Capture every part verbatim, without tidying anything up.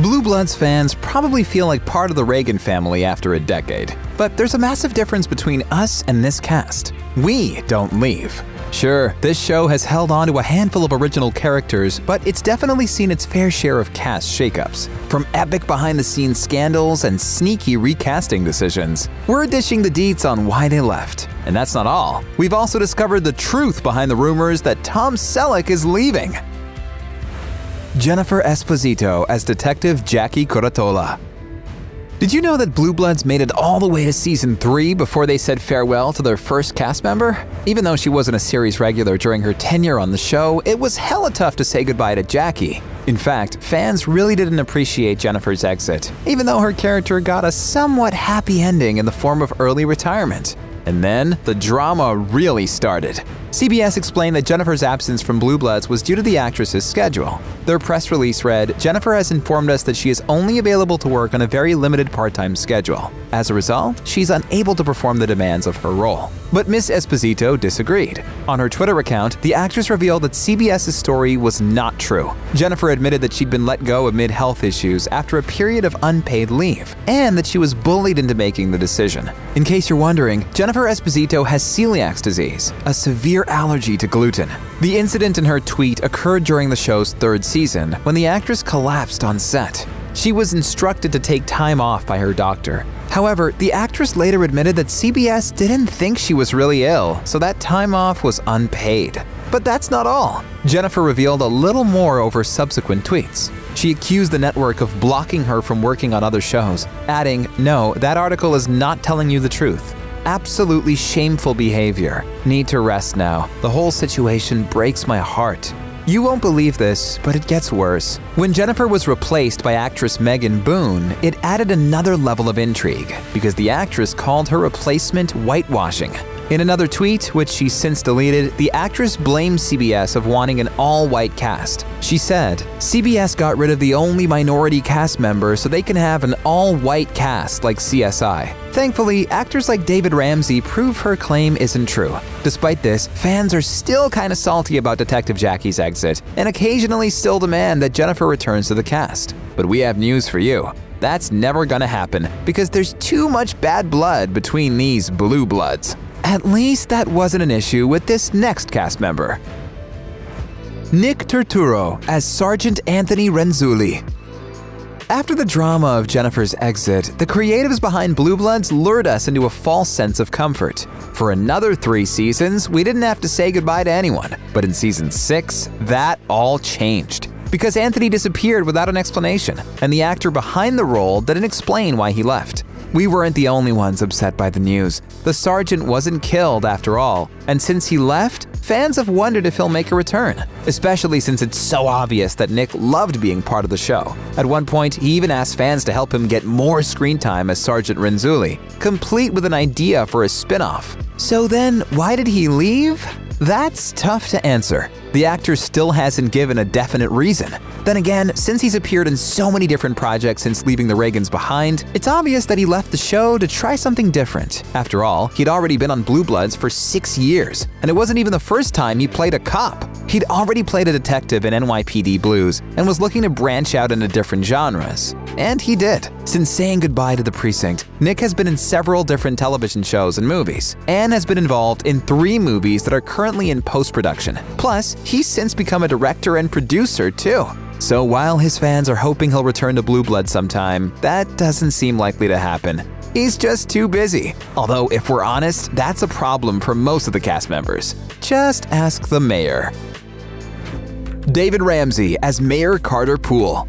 Blue Bloods fans probably feel like part of the Reagan family after a decade, but there's a massive difference between us and this cast. We don't leave. Sure, this show has held on to a handful of original characters, but it's definitely seen its fair share of cast shakeups. From epic behind-the-scenes scandals and sneaky recasting decisions, we're dishing the deets on why they left. And that's not all. We've also discovered the truth behind the rumors that Tom Selleck is leaving. Jennifer Esposito as Detective Jackie Curatola. Did you know that Blue Bloods made it all the way to Season three before they said farewell to their first cast member? Even though she wasn't a series regular during her tenure on the show, it was hella tough to say goodbye to Jackie. In fact, fans really didn't appreciate Jennifer's exit, even though her character got a somewhat happy ending in the form of early retirement. And then, the drama really started. C B S explained that Jennifer's absence from Blue Bloods was due to the actress's schedule. Their press release read, "Jennifer has informed us that she is only available to work on a very limited part-time schedule. As a result, she's unable to perform the demands of her role." But Miss Esposito disagreed. On her Twitter account, the actress revealed that C B S's story was not true. Jennifer admitted that she'd been let go amid health issues after a period of unpaid leave, and that she was bullied into making the decision. In case you're wondering, Jennifer Esposito has celiac disease, a severe allergy to gluten. The incident in her tweet occurred during the show's third season, when the actress collapsed on set. She was instructed to take time off by her doctor. However, the actress later admitted that C B S didn't think she was really ill, so that time off was unpaid. But that's not all. Jennifer revealed a little more over subsequent tweets. She accused the network of blocking her from working on other shows, adding, "No, that article is not telling you the truth. Absolutely shameful behavior. Need to rest now. The whole situation breaks my heart." You won't believe this, but it gets worse. When Jennifer was replaced by actress Megan Boone, it added another level of intrigue because the actress called her replacement whitewashing. In another tweet, which she's since deleted, the actress blamed C B S of wanting an all-white cast. She said, "C B S got rid of the only minority cast member so they can have an all-white cast like C S I. Thankfully, actors like David Ramsey prove her claim isn't true." Despite this, fans are still kinda salty about Detective Jackie's exit and occasionally still demand that Jennifer returns to the cast. But we have news for you. That's never gonna happen because there's too much bad blood between these Blue Bloods. At least that wasn't an issue with this next cast member. Nick Turturro as Sergeant Anthony Renzulli. After the drama of Jennifer's exit, the creatives behind Blue Bloods lured us into a false sense of comfort. For another three seasons, we didn't have to say goodbye to anyone. But in Season six, that all changed, because Anthony disappeared without an explanation, and the actor behind the role didn't explain why he left. We weren't the only ones upset by the news. The sergeant wasn't killed after all, and since he left, fans have wondered if he'll make a return, especially since it's so obvious that Nick loved being part of the show. At one point, he even asked fans to help him get more screen time as Sergeant Renzulli, complete with an idea for a spin-off. So then, why did he leave? That's tough to answer. The actor still hasn't given a definite reason. Then again, since he's appeared in so many different projects since leaving the Reagans behind, it's obvious that he left the show to try something different. After all, he'd already been on Blue Bloods for six years, and it wasn't even the first time he played a cop. He'd already played a detective in N Y P D Blues and was looking to branch out into different genres. And he did. Since saying goodbye to The Precinct, Nick has been in several different television shows and movies, and has been involved in three movies that are currently in post-production. Plus, he's since become a director and producer, too. So while his fans are hoping he'll return to Blue Bloods sometime, that doesn't seem likely to happen. He's just too busy. Although, if we're honest, that's a problem for most of the cast members. Just ask the mayor. David Ramsey as Mayor Carter Poole.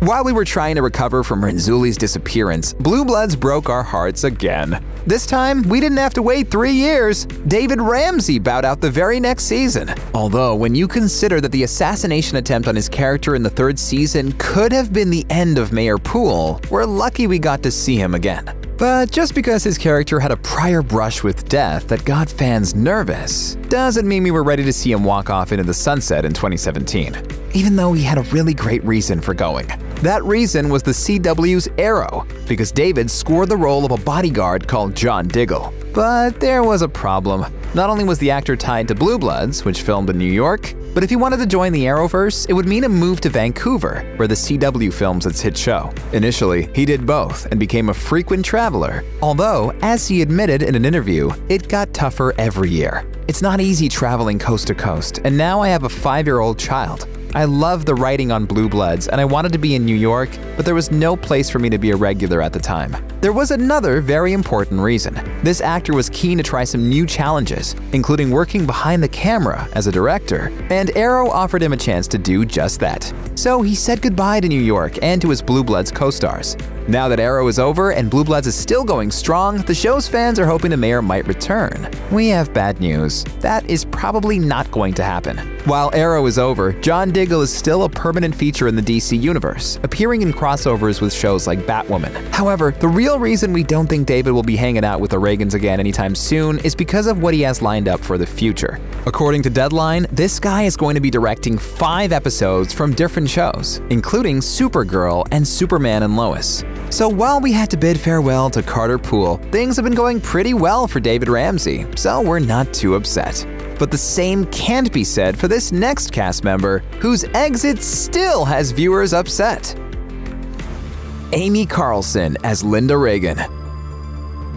While we were trying to recover from Renzulli's disappearance, Blue Bloods broke our hearts again. This time, we didn't have to wait three years. David Ramsey bowed out the very next season. Although, when you consider that the assassination attempt on his character in the third season could have been the end of Mayor Poole, we're lucky we got to see him again. But just because his character had a prior brush with death that got fans nervous, doesn't mean we were ready to see him walk off into the sunset in twenty seventeen, even though he had a really great reason for going. That reason was the C W's Arrow, because David scored the role of a bodyguard called John Diggle. But there was a problem. Not only was the actor tied to Blue Bloods, which filmed in New York, But if he wanted to join the Arrowverse, it would mean a move to Vancouver, where the C W films its hit show. Initially, he did both and became a frequent traveler, although, as he admitted in an interview, it got tougher every year. It's not easy traveling coast to coast, and now I have a five-year-old child. I love the writing on Blue Bloods, and I wanted to be in New York, but there was no place for me to be a regular at the time. There was another very important reason. This actor was keen to try some new challenges, including working behind the camera as a director, and Arrow offered him a chance to do just that. So he said goodbye to New York and to his Blue Bloods co-stars. Now that Arrow is over and Blue Bloods is still going strong, the show's fans are hoping the mayor might return. We have bad news. That is probably not going to happen. While Arrow is over, John Diggle is still a permanent feature in the D C Universe, appearing in crossovers with shows like Batwoman. However, the real reason we don't think David will be hanging out with the Reagans again anytime soon is because of what he has lined up for the future. According to Deadline, this guy is going to be directing five episodes from different shows, including Supergirl and Superman and Lois. So while we had to bid farewell to Carter Poole, things have been going pretty well for David Ramsey, so we're not too upset. But the same can't be said for this next cast member, whose exit still has viewers upset. Amy Carlson as Linda Reagan.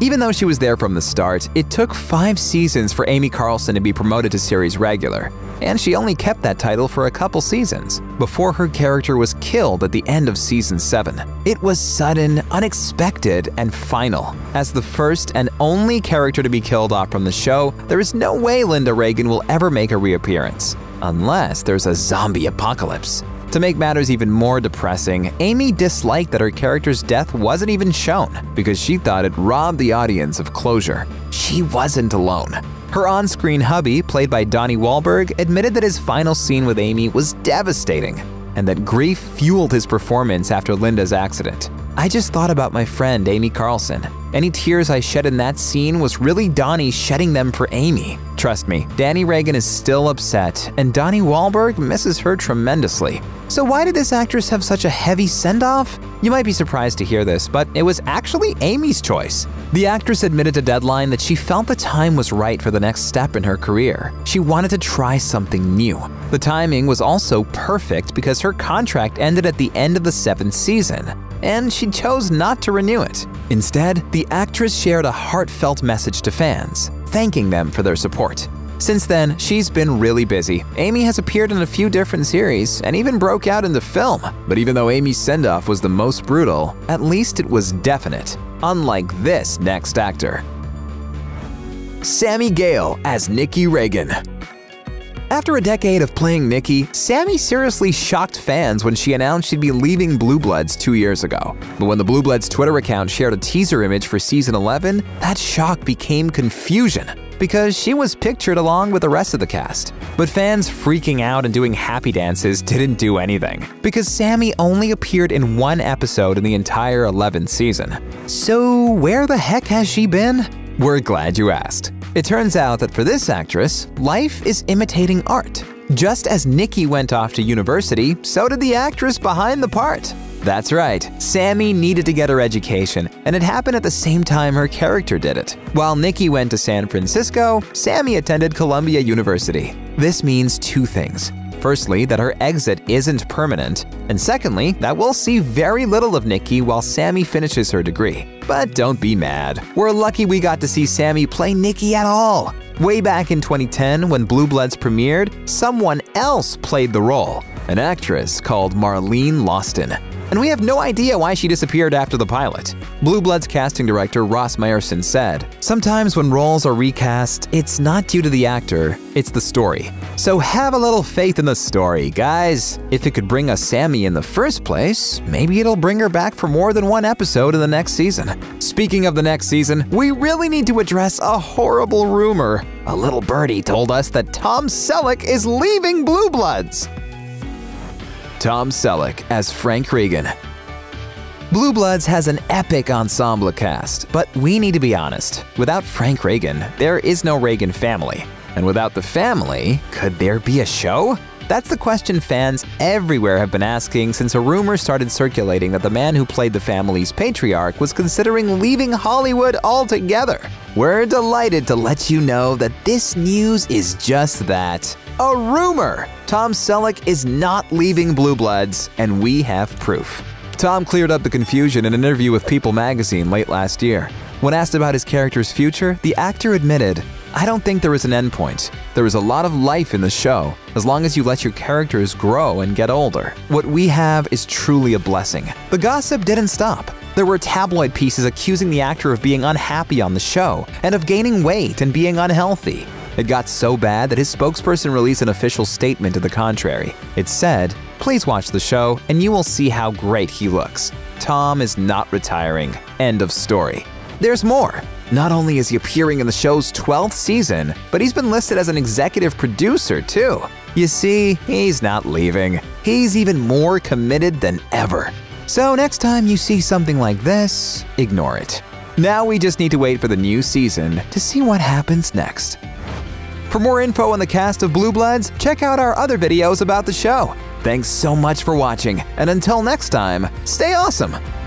Even though she was there from the start, it took five seasons for Amy Carlson to be promoted to series regular, and she only kept that title for a couple seasons before her character was killed at the end of season seven. It was sudden, unexpected, and final. As the first and only character to be killed off from the show, there is no way Linda Reagan will ever make a reappearance, unless there's a zombie apocalypse. To make matters even more depressing, Amy disliked that her character's death wasn't even shown because she thought it robbed the audience of closure. She wasn't alone. Her on-screen hubby, played by Donnie Wahlberg, admitted that his final scene with Amy was devastating and that grief fueled his performance after Linda's accident. I just thought about my friend Amy Carlson. Any tears I shed in that scene was really Donnie shedding them for Amy. Trust me, Danny Reagan is still upset, and Donnie Wahlberg misses her tremendously. So why did this actress have such a heavy send-off? You might be surprised to hear this, but it was actually Amy's choice. The actress admitted to Deadline that she felt the time was right for the next step in her career. She wanted to try something new. The timing was also perfect because her contract ended at the end of the seventh season, and she chose not to renew it. Instead, the actress shared a heartfelt message to fans, thanking them for their support. Since then, she's been really busy. Amy has appeared in a few different series and even broke out into film. But even though Amy's send-off was the most brutal, at least it was definite, unlike this next actor. Sami Gayle as Nicky Reagan. After a decade of playing Nicky, Sami seriously shocked fans when she announced she'd be leaving Blue Bloods two years ago. But when the Blue Bloods Twitter account shared a teaser image for season eleven, that shock became confusion, because she was pictured along with the rest of the cast. But fans freaking out and doing happy dances didn't do anything, because Sami only appeared in one episode in the entire eleventh season. So where the heck has she been? We're glad you asked. It turns out that for this actress, life is imitating art. Just as Nicky went off to university, so did the actress behind the part. That's right, Sami needed to get her education, and it happened at the same time her character did it. While Nicky went to San Francisco, Sami attended Columbia University. This means two things. Firstly, that her exit isn't permanent, and secondly, that we'll see very little of Nicky while Sami finishes her degree. But don't be mad. We're lucky we got to see Sami play Nicky at all. Way back in twenty ten, when Blue Bloods premiered, someone else played the role, an actress called Marlene Lawson. And we have no idea why she disappeared after the pilot. Blue Bloods casting director Ross Meyerson said, "Sometimes when roles are recast, it's not due to the actor, it's the story. So have a little faith in the story, guys. If it could bring us Sami in the first place, maybe it'll bring her back for more than one episode in the next season." Speaking of the next season, we really need to address a horrible rumor. A little birdie told us that Tom Selleck is leaving Blue Bloods. Tom Selleck as Frank Reagan. Blue Bloods has an epic ensemble cast, but we need to be honest. Without Frank Reagan, there is no Reagan family. And without the family, could there be a show? That's the question fans everywhere have been asking since a rumor started circulating that the man who played the family's patriarch was considering leaving Hollywood altogether. We're delighted to let you know that this news is just that, a rumor. Tom Selleck is not leaving Blue Bloods, and we have proof. Tom cleared up the confusion in an interview with People magazine late last year. When asked about his character's future, the actor admitted, "I don't think there is an endpoint. There is a lot of life in the show, as long as you let your characters grow and get older. What we have is truly a blessing." The gossip didn't stop. There were tabloid pieces accusing the actor of being unhappy on the show and of gaining weight and being unhealthy. It got so bad that his spokesperson released an official statement to the contrary. It said, "Please watch the show and you will see how great he looks. Tom is not retiring. End of story." There's more. Not only is he appearing in the show's twelfth season, but he's been listed as an executive producer, too. You see, he's not leaving. He's even more committed than ever. So next time you see something like this, ignore it. Now we just need to wait for the new season to see what happens next. For more info on the cast of Blue Bloods, check out our other videos about the show. Thanks so much for watching, and until next time, stay awesome!